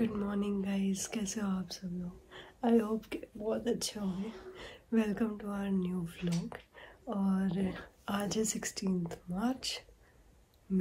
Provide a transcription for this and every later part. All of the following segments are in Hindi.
गुड मॉर्निंग गाइस, कैसे हो आप सब लोग। आई होप कि बहुत अच्छे होंगे। Welcome to our new vlog. और आज है 16 मार्च,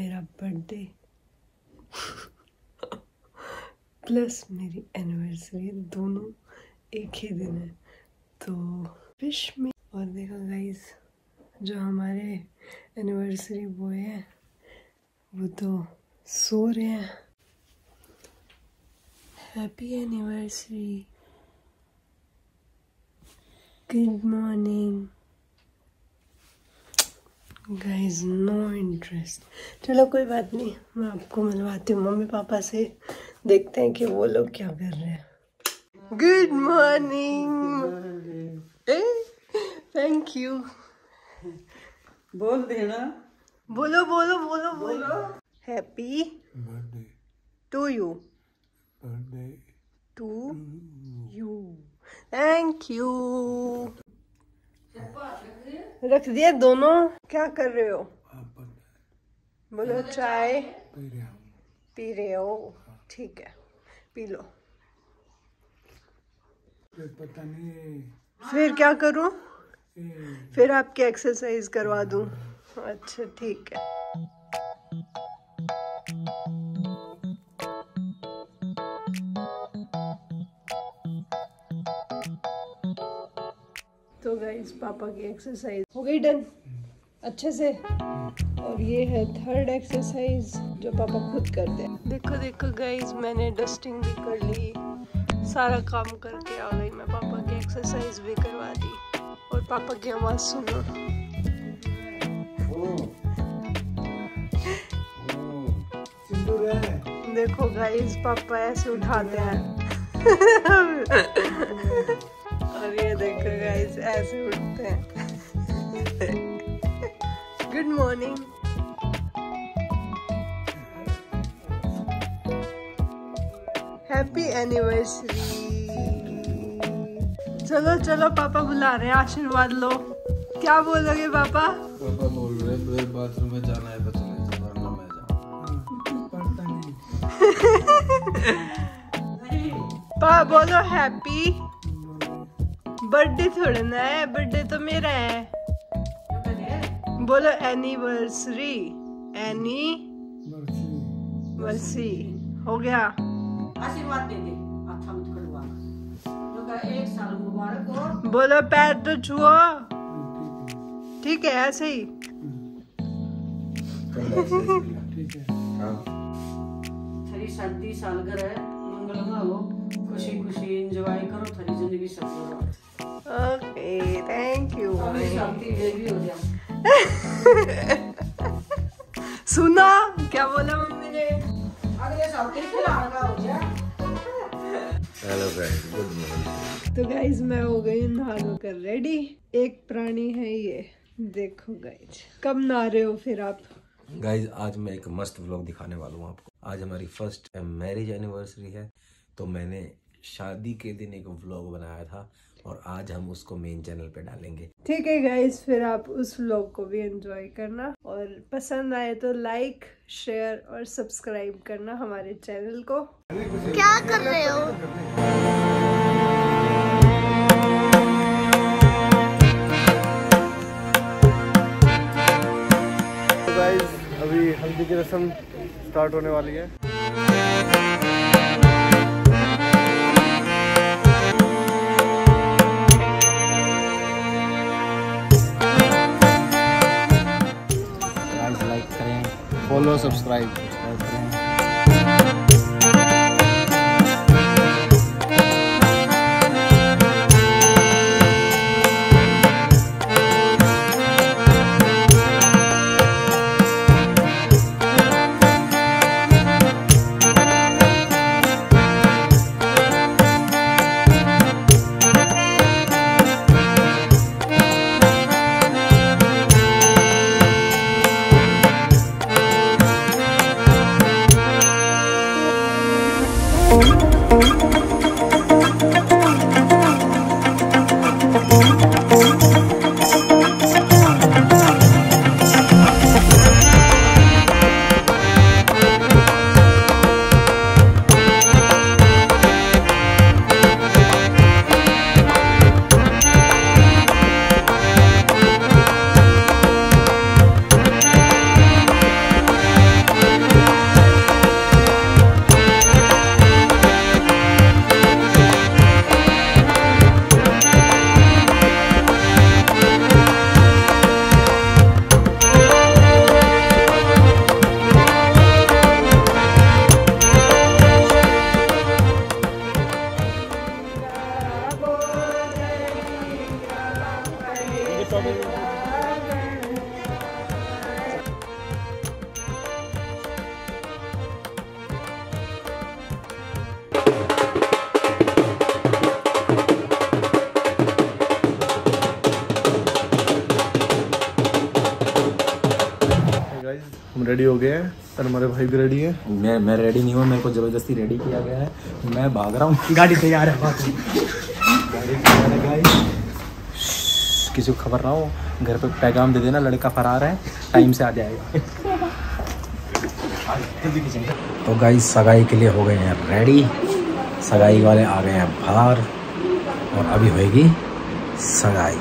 मेरा बर्थडे प्लस मेरी एनिवर्सरी, दोनों एक ही दिन है। तो विश में और देखो गाइस, जो हमारे एनिवर्सरी बॉय हैं वो तो सो रहे हैं। Happy anniversary, good morning guys. No interest, चलो कोई बात नहीं। मैं आपको मिलवाती हूँ मम्मी पापा से, देखते हैं कि वो लोग क्या कर रहे हैं। Good morning, thank you. बोल देना, बोलो बोलो बोलो बोलो। Happy birthday to you, to you, thank you. रख दिया दोनों। क्या कर रहे हो? बोलो, चाय पी रहे हो? ठीक है, पी लो। पता नहीं फिर क्या करूं, फिर आपकी एक्सरसाइज करवा दूं। अच्छा ठीक है। तो गाइस, पापा की एक्सरसाइज हो गई डन अच्छे से। और ये है थर्ड एक्सरसाइज जो पापा खुद करते हैं। देखो देखो गाइस, मैंने डस्टिंग भी कर ली, सारा काम करके आ गई मैं। पापा की एक्सरसाइज भी करवा दी। और पापा की आवाज़ सुनो। देखो गाइस, पापा ऐसे उठाते हैं और ये देखो गाइस, ऐसे उठते हैं। Good morning. Happy anniversary. चलो चलो, पापा बुला रहे हैं, आशीर्वाद लो। क्या बोलोगे पापा? पापा बोल रहे हैं बाथरूम में जाना है, बच्चे वरना मैं जाऊं। पापा बोलो हैप्पी बर्थडे। थोड़ा ना है, बर्थडे तो मेरा है। बोलो एनिवर्सरी, एनिवर्सरी हो गया। आशीर्वाद दे दे, अच्छा करवा तो एक साल मुबारक हो। बोलो पैर तो छुओ, ठीक है ऐसे ही। थरी 30 साल घर है, मंगलमय हो, खुशी खुशी एंजॉय करो थरी जिंदगी सब। Okay thank you. सुना क्या बोला मम्मी ने? अगले साल हो गया। Hello guys, good morning. तो गाइस, मैं हो गई नहा धोकर रेडी। एक प्राणी है ये, देखो गाइस। कब नहा रहे हो फिर आप? गाइस आज मैं एक मस्त व्लॉग दिखाने वाला हूँ आपको। आज हमारी फर्स्ट मैरिज एनिवर्सरी है, तो मैंने शादी के दिन एक व्लॉग बनाया था और आज हम उसको मेन चैनल पे डालेंगे। ठीक है गाइस, फिर आप उस व्लॉग को भी एंजॉय करना। और पसंद आए तो लाइक, शेयर और सब्सक्राइब करना हमारे चैनल को। क्या कर रहे हो? गाइस, अभी हल्दी की रस्म स्टार्ट होने वाली है। फॉलो, सब्सक्राइब करें। हम रेडी हो गए हैं और हमारे भाई भी रेडी है। मैं रेडी नहीं हूँ, मेरे को ज़बरदस्ती रेडी किया गया है। मैं भाग रहा हूँ, गाड़ी तैयार है, किसी को खबर ना हो। घर पे पैगाम दे देना लड़का फरार है, टाइम से आ जाएगा। तो गाइस सगाई के लिए हो गए हैं रेडी, सगाई वाले आ गए हैं बाहर और अभी होएगी सगाई।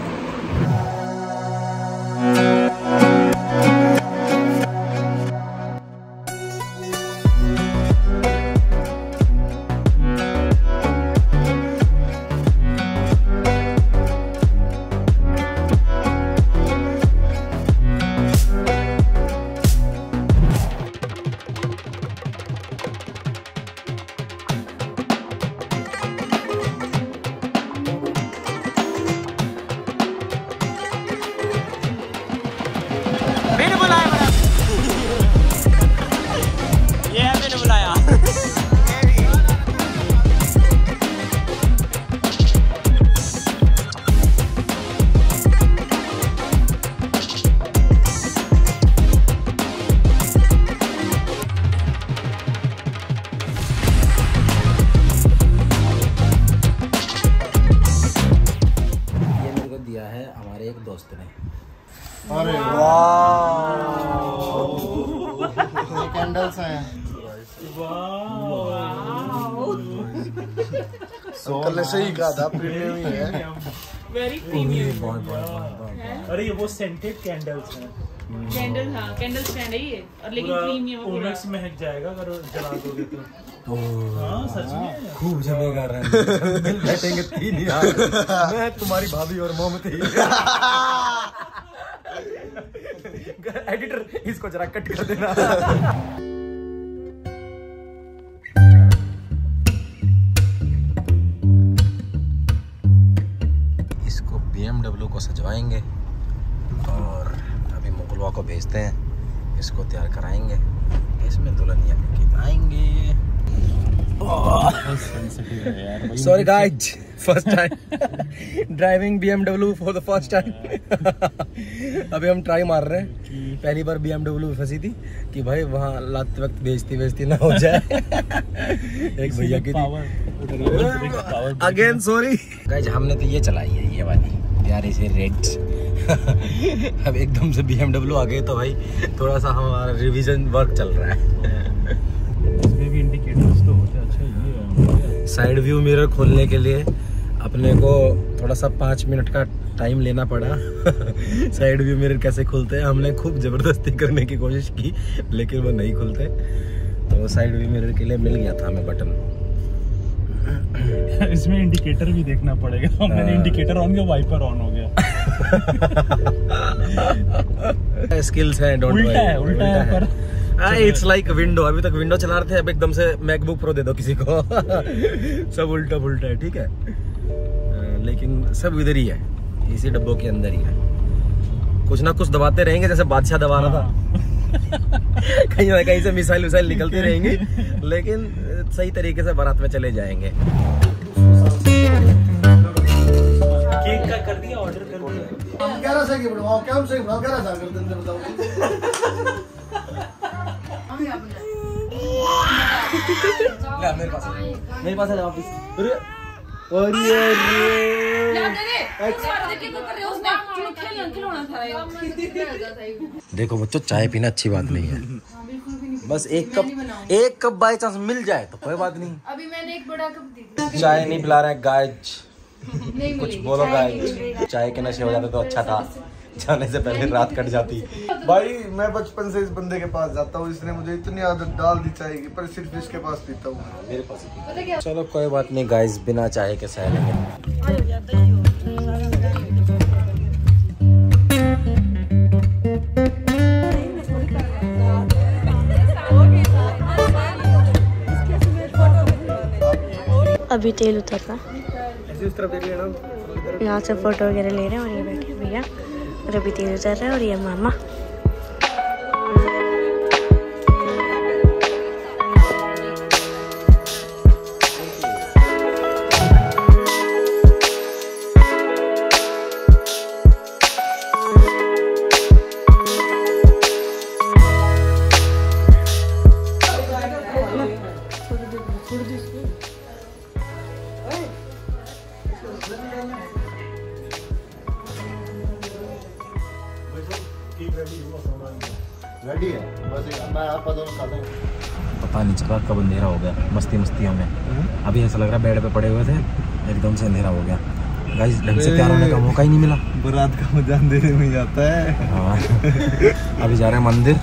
अरे वाह, कैंडल्स हैं। सही कहा था, प्रीमियम ही है, वेरी प्रीमियम। अरे ये वो सेंटेड कैंडल्स हैं, कैंडल, हाँ कैंडल स्टैंड है ये, और लेकिन प्रीमियम है, पूरा महक जाएगा अगर जला दोगे तो। सच में खूब जमेगा, दिल बैठेंगे तीन यार, मैं तुम्हारी भाभी और मोमती। एडिटर इसको जरा कट कर देना। इसको BMW को सजवाएंगे और अभी मुगलवा को भेजते हैं, इसको तैयार कराएंगे, इसमें दुल्हनिया लेके आएंगे। Sorry guys, first time driving BMW for the first time. अभी हम ट्राई मार रहे हैं, पहली बार BMW फंसी थी कि भाई वहाँ लाते वक्त बेचती ना हो जाए। एक भैया की थी, अगेन सॉरी गाइज, हमने तो ये चलाई है, ये वाली प्यारे से रेड। अब एकदम से BMW आ गए तो भाई थोड़ा सा हमारा रिवीजन वर्क चल रहा है। इसमें भी इंडिकेटर्स तो होते अच्छे। साइड व्यू मिरर खोलने के लिए अपने को थोड़ा सा 5 मिनट का टाइम लेना पड़ा। साइड व्यू मिरर कैसे खुलते हैं, हमने खूब ज़बरदस्ती करने की कोशिश की लेकिन वो नहीं खुलते, तो साइड व्यू मिरर के लिए मिल गया था हमें बटन। इसमें इंडिकेटर भी देखना पड़ेगा। मैंने इंडिकेटर ऑन किया, वाइपर ऑन हो गया। स्किल्स हैं, डोंट वरी। उल्टा है पर इट्स लाइक विंडो। अभी तक विंडो चला रहे थे, अब एकदम से मैकबुक प्रो दे दो किसी को। सब उल्टा पुल्टा है, ठीक है, लेकिन सब इधर ही है, इसी डब्बों के अंदर ही है। कुछ ना कुछ दबाते रहेंगे, जैसे बादशाह दबा रहा था। कहीं ना कहीं से मिसाइल विसाइल निकलती रहेंगी, लेकिन सही तरीके से बारात में चले जाएंगे। केक का कर दिया ऑर्डर, कर दिया। हम 11 से बनाओ, कम से बनाओ, 11 से कर देंगे, बताओ। ना मेरे पास है वापस। देखो बच्चों, चाय पीना अच्छी बात नहीं है, बस एक कप बाय चांस मिल जाए तो कोई बात नहीं। अभी मैंने एक बड़ा कप दी थी। चाय नहीं पिला रहे हैं गाइज, कुछ बोलो गाइज। चाय के नशे हो जाते तो अच्छा था, जाने से पहले रात कट जाती। भाई मैं बचपन से इस बंदे के पास जाता हूँ, इसने मुझे इतनी आदत डाल दी चाय की, पर सिर्फ इसके पास पीता हूँ, मेरे पास नहीं। चलो कोई बात नहीं गाइस, बिना चाय के सह लेंगे। अभी तेल उतर रहा, यहाँ से फोटो वगैरह ले रहे हैं और ये बैठे भैया, और अभी तेल उतर रहा है और ये मामा। रेडी है बस आप दोनों खाते हैं। पता नहीं चला कब अंधेरा हो गया मस्तियों में। अभी ऐसा लग रहा बेड पे पड़े हुए थे, एकदम से अंधेरा हो गया। गाइस ढंग से तैयार होने का मौका ही नहीं मिला, बारात का मजा अंधेरे में जाता है। हाँ अभी जा रहे हैं मंदिर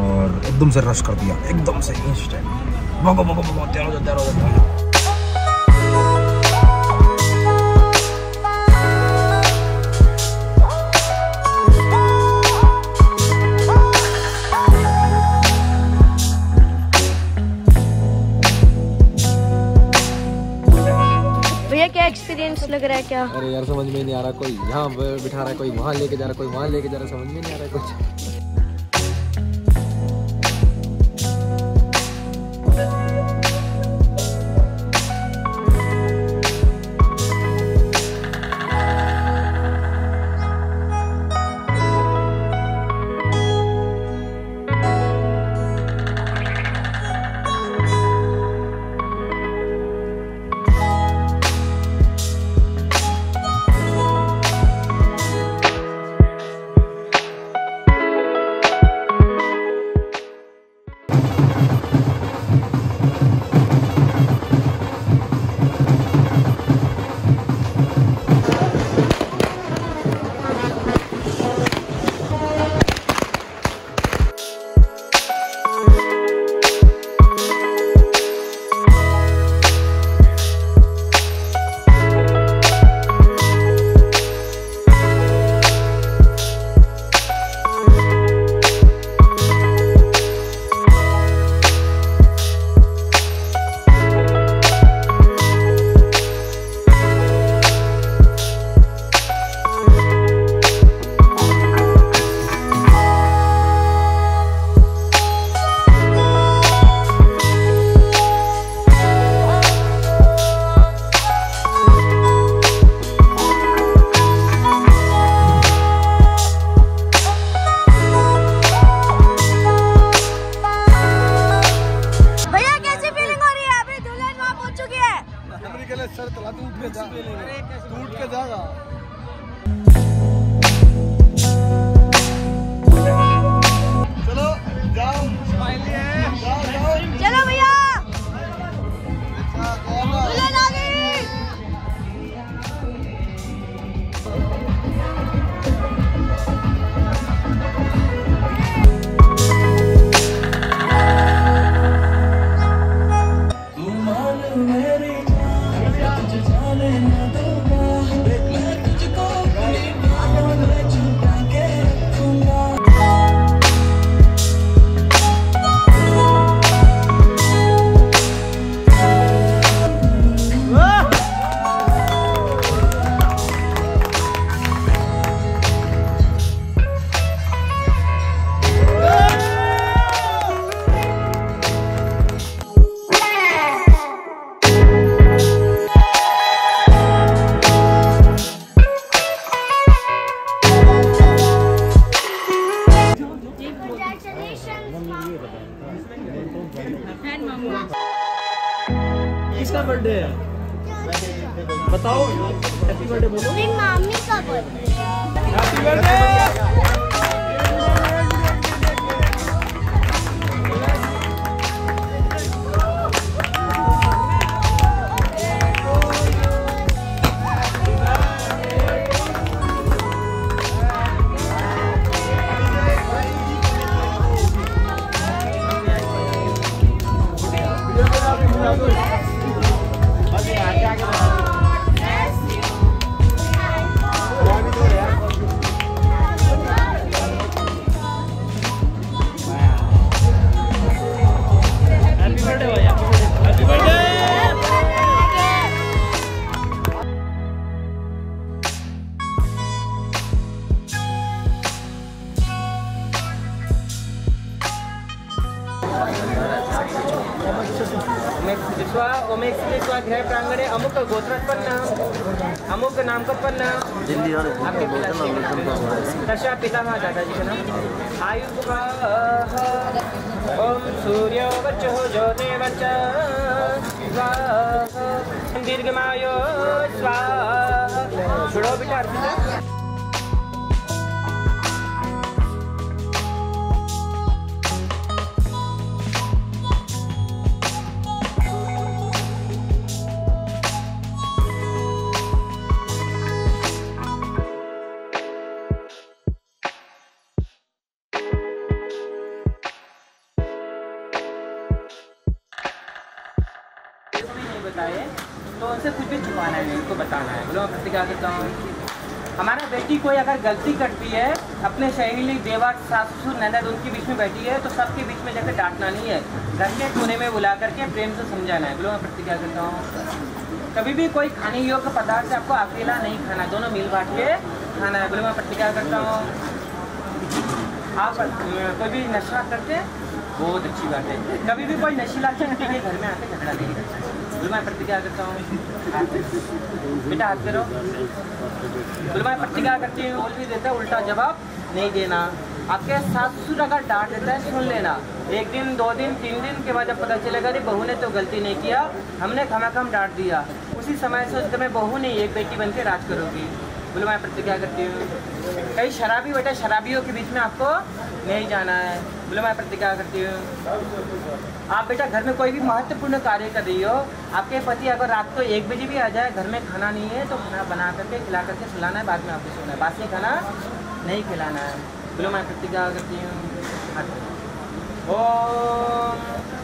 और एकदम से रश कर दिया, एकदम से इंस्टेंट। भगो भगो भगो तैयार हो जाओ। लग रहा है क्या? अरे यार समझ में नहीं आ रहा, कोई यहाँ बिठा रहा है, कोई वहाँ लेके जा रहा है, कोई वहाँ लेके जा रहा है, समझ में नहीं आ रहा कुछ। किसका बर्थडे है बताओ? हैप्पी बर्थडे बोलो। मेरी मम्मी का बर्थडे। Happy birthday. दशा पिता दादाजी का नाम आयु का ओम सूर्यो वचो ज्योतिर्वच दीर्घमायो स्वाहा। छोड़ो बेटा अर्पिता। तो उनसे कुछ भी छुपाना है नहीं, उनको बताना है। बोलो मैं क्या करता हूँ, हमारा बेटी कोई अगर गलती करती है अपने सहेली देवर सास ससुर ननद उनके बीच में बैठी है तो सबके बीच में जाकर डांटना नहीं है, घर के कोने में बुला करके प्रेम से समझाना है। बोलो मैं प्रतिज्ञा करता हूँ कभी भी कोई खाने योग्य पदार्थ आपको अकेला नहीं खाना, दोनों मिल बांट के खाना है। बोलो मैं प्रतिज्ञा करता हूँ। आप कोई भी नशा करते हैं, बहुत अच्छी बात है, कभी भी कोई नशीला चीज के घर में आके झगड़ा नहीं करता। मैं प्रतिज्ञा करता हूँ बेटा हाथ करो। मैं प्रतिज्ञा करती हूँ, बोल भी देता है उल्टा जवाब नहीं देना। आपके सास ससुर अगर डांट देता है सुन लेना, एक दिन दो दिन तीन दिन के बाद जब पता चलेगा कि बहू ने तो गलती नहीं किया, हमने खमाखम डांट दिया, उसी समय से उसके मैं बहू नहीं एक बेटी बनकर राज करूँगी। बोलो मैं प्रतिज्ञा करती हूँ। कई शराबी बेटा शराबियों के बीच में आपको नहीं जाना है। बोलो मैं प्रतिज्ञा करती हूँ। आप बेटा घर में कोई भी महत्वपूर्ण कार्य कर रही हो, आपके पति अगर रात को 1 बजे भी आ जाए, घर में खाना नहीं है तो खाना बना करके खिला करके सुलाना है, बाद में आपको सोना है, बासी खाना नहीं खिलाना है। बोलो मैं प्रतिज्ञा करती हूँ। ओम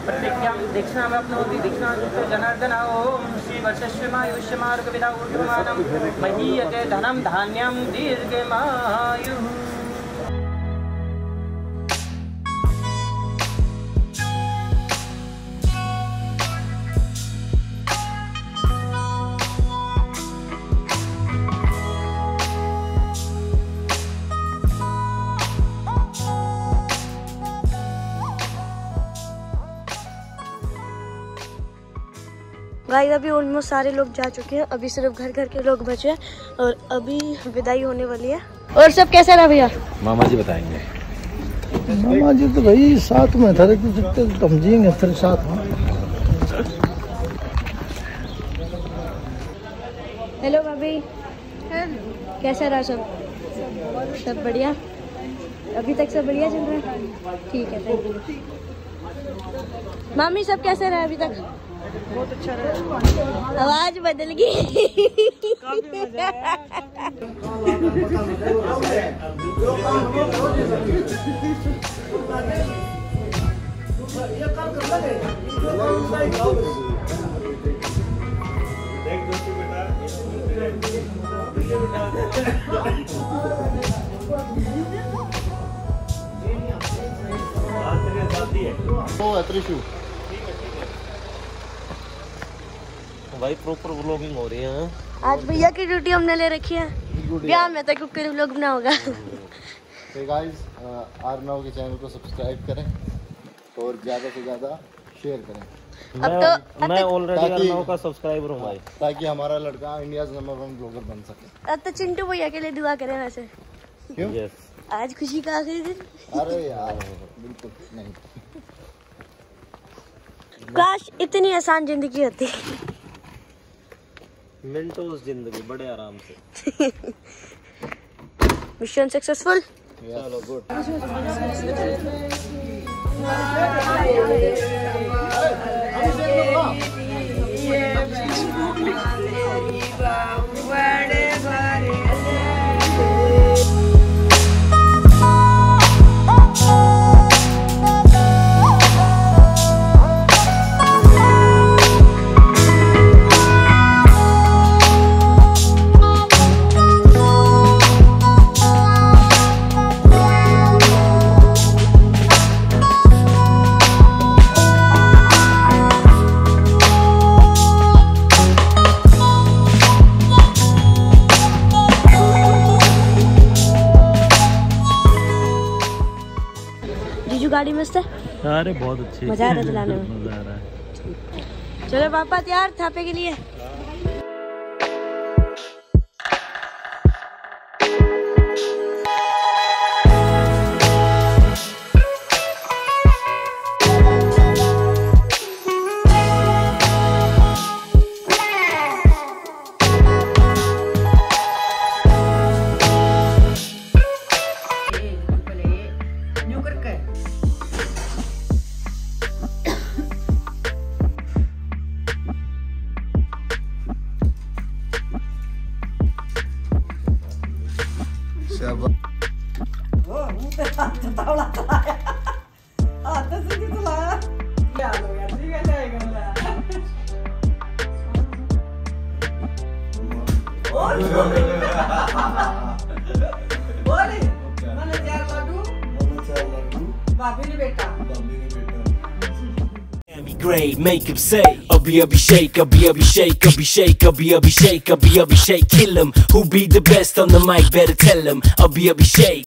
प्रतिज्ञा दीक्षिणा में अपने होती दीक्षिणा जनार्दन ओम श्री वर्षस्वमायुष्यमार्गविधा ऊर्ध्वमानं महीयते धनं धान्यं दीर्घमायुः। गाइस अभी ऑलमोस्ट सारे लोग जा चुके हैं, अभी सिर्फ घर घर के लोग बचे हैं और अभी विदाई होने वाली है। और सब कैसा रहा भैया? मामा जी बताएंगे। मामा जी तो भाई साथ में था, समझेंगे फिर साथ में। हेलो भाभी, कैसा रहा सब? सब बढ़िया, अभी तक सब बढ़िया चल रहा है, ठीक है थैंक यू। मामी सब कैसा रहा अभी तक? बहुत अच्छा रहा। आवाज बदल गई। है भाई प्रॉपर व्लॉगिंग हो रही है। आज भैया की ड्यूटी हमने ले रखी है, ब्याह में तक कुकर व्लॉग बना होगा। तो गाइस आर नाउ के चैनल को सब्सक्राइब करें और ज्यादा से ज्यादा शेयर करें। अब तो मैं ऑलरेडी आर नाउ का सब्सक्राइबर हूं भाई, ताकि हमारा लड़का इंडियाज नंबर 1 ब्लॉगर बन सके। अब तो चिंटू भैया के लिए दुआ करें। वैसे क्यों आज खुशी का आखिरी दिन? अरे यार बिल्कुल नहीं, काश इतनी आसान जिंदगी होती। मिनटों जिंदगी बड़े आराम से। Mission successful. चलो गुड। गाड़ी मस्त है, अरे बहुत अच्छी, मजा आ रहा है चलाने में। मजा आ रहा है। चलो पापा तैयार थापे के लिए। बोले मैंने चार लड्डू भाभी ने बेटा Great, make him say Abhi Abhishek, Abhi Abhishek, Abhishek, Abhi Abhishek, Abhi Abhishek Kill him, who be the best on the mic, better tell him Abhi Abhishek